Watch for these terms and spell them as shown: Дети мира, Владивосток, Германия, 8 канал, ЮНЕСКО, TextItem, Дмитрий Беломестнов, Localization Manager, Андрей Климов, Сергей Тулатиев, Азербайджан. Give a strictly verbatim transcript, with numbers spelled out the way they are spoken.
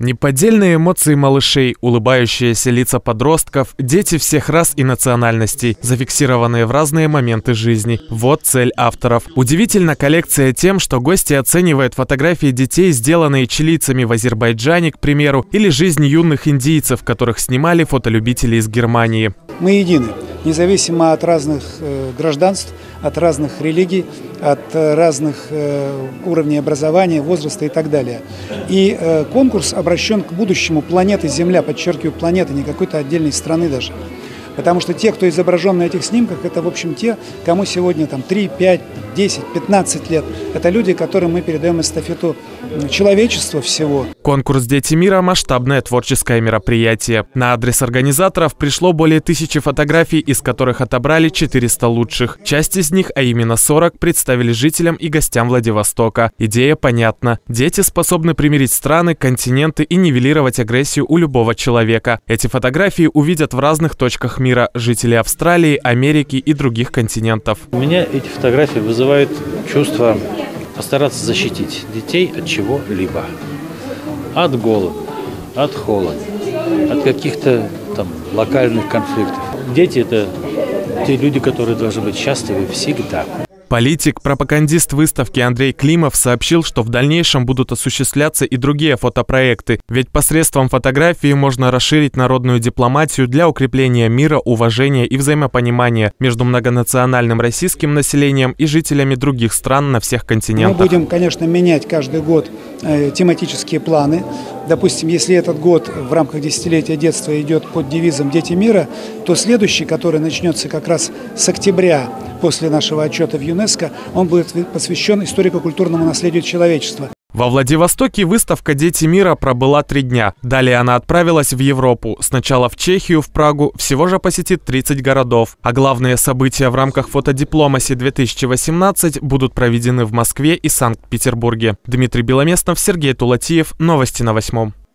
Неподдельные эмоции малышей, улыбающиеся лица подростков, дети всех рас и национальностей, зафиксированные в разные моменты жизни. Вот цель авторов. Удивительна коллекция тем, что гости оценивают фотографии детей, сделанные чилийцами в Азербайджане, к примеру, или жизнь юных индийцев, которых снимали фотолюбители из Германии. Мы едины, независимо от разных э, гражданств, от разных религий, от разных э, уровней образования, возраста и так далее. И э, конкурс обращен к будущему планеты Земля, подчеркиваю, планеты, не какой-то отдельной страны даже. Потому что те, кто изображен на этих снимках, это, в общем, те, кому сегодня там три, пять, десять, пятнадцать лет. Это люди, которым мы передаем эстафету человечества всего. Конкурс «Дети мира» – масштабное творческое мероприятие. На адрес организаторов пришло более тысячи фотографий, из которых отобрали четыреста лучших. Часть из них, а именно сорок, представили жителям и гостям Владивостока. Идея понятна. Дети способны примирить страны, континенты и нивелировать агрессию у любого человека. Эти фотографии увидят в разных точках мира. Мира, жители Австралии, Америки и других континентов. У меня эти фотографии вызывают чувство постараться защитить детей от чего-либо. От голода, от холода, от каких-то там локальных конфликтов. Дети – это те люди, которые должны быть счастливы всегда. Политик, пропагандист выставки Андрей Климов сообщил, что в дальнейшем будут осуществляться и другие фотопроекты, ведь посредством фотографии можно расширить народную дипломатию для укрепления мира, уважения и взаимопонимания между многонациональным российским населением и жителями других стран на всех континентах. Мы будем, конечно, менять каждый год э, тематические планы. Допустим, если этот год в рамках десятилетия детства идет под девизом «Дети мира», то следующий, который начнется как раз с октября, после нашего отчета в ЮНЕСКО, он будет посвящен историко-культурному наследию человечества. Во Владивостоке выставка «Дети мира» пробыла три дня. Далее она отправилась в Европу. Сначала в Чехию, в Прагу. Всего же посетит тридцать городов. А главные события в рамках фотодипломаси две тысячи восемнадцать будут проведены в Москве и Санкт-Петербурге. Дмитрий Беломестнов, Сергей Тулатиев. Новости на восьмом.